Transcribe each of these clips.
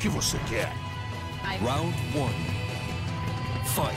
que você quer. Round 1. Round 1. Fight.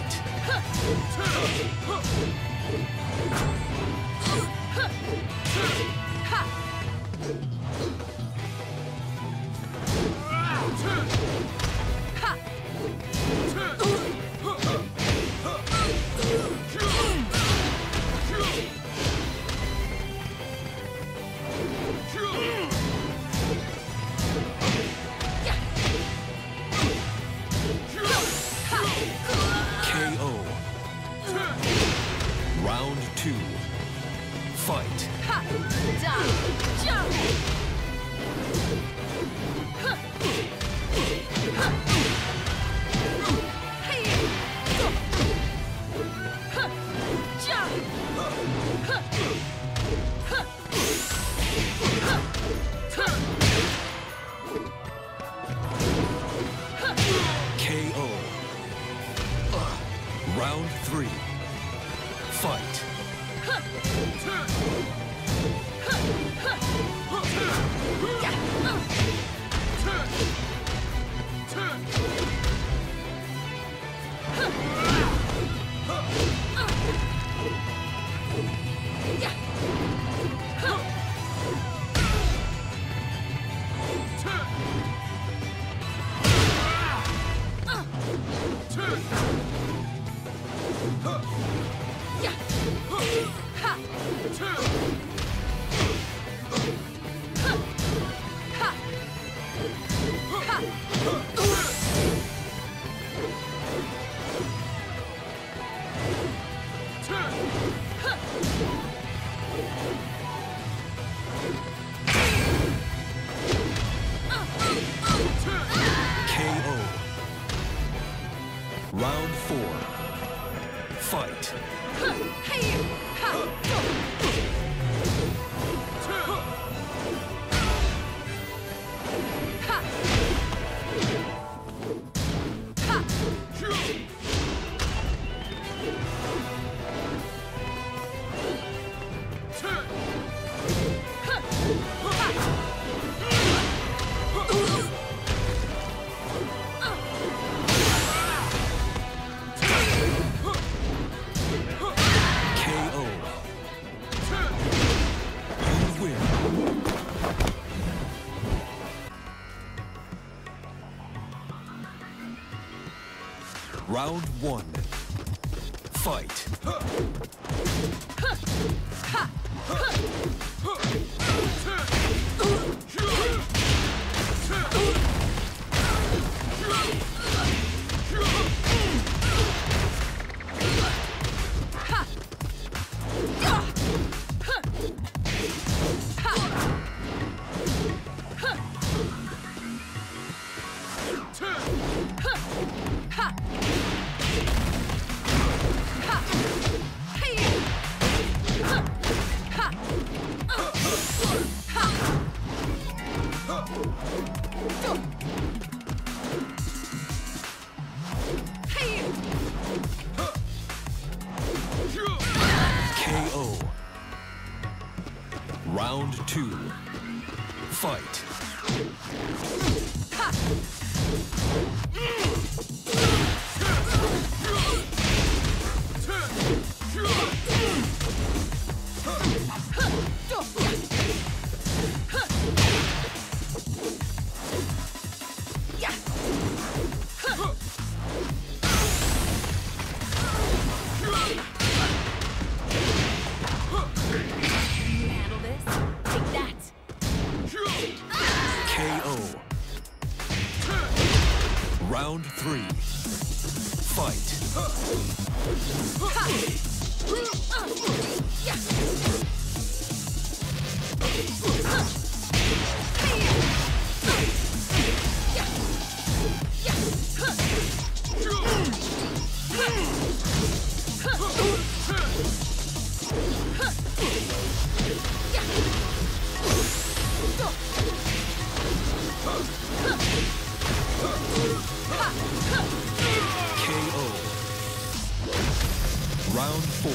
Round 4.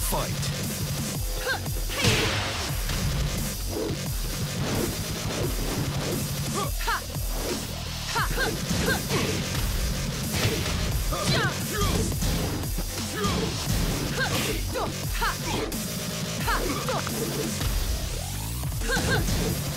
Fight. Ha!